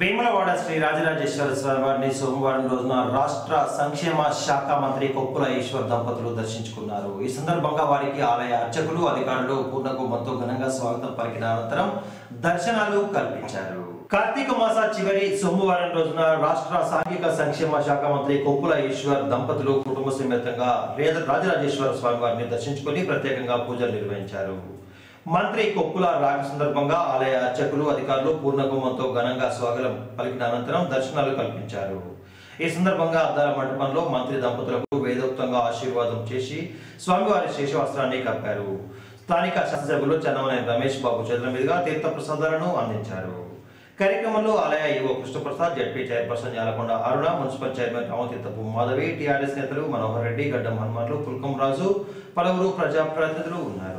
Vemulawada Sri Rajarajeswara Swamivaru Somaram Rojuna Rashtra Sankshema Shaka Mantri Koppula Eswar Dampatulu darshinchukunnaru. Ee sandarbhanga variki alaya archakulu adhikarulu purna gumanto ghananga swagatam palkina anantaram darshanalu kalpincharu. Kartika Masa Chivari Somaram Rojuna Rashtra Sanghika Sankshema Shaka Mantri Koppula Eswar Dampatulu kutumba sametanga Rajarajeswara Swamivaru darshinchukoni pratyekanga pooja nirvahincharu. Mantri Koppula Ragsundarbanga Alaya Chakulu Adikalu Purnakumanto Gananga Swagalam Palikanantaram Darshanalu Kalpincharu. Isundarbanga Adara Mandapanlo Mantri Dampatulaku Vedoktanga Ashirvadam Cheshi Swamivari Sheshavastrani Kapparu. Sthanika Shasasabulu Chennamaneni Rameshbabu Chetula Meeduga Tirthaprasadalanu Andincharu. Karyakramanlo Alaya Yuva Krishnoprasad ZP Chairperson Yalakonda Aruna Municipal Chairman Amatitapu Madhavi TRS Netalu Manohar Reddy Gaddam Harmanlo Pulkham Razu Pallavuru Praj Pratidulu Unnaru.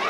you.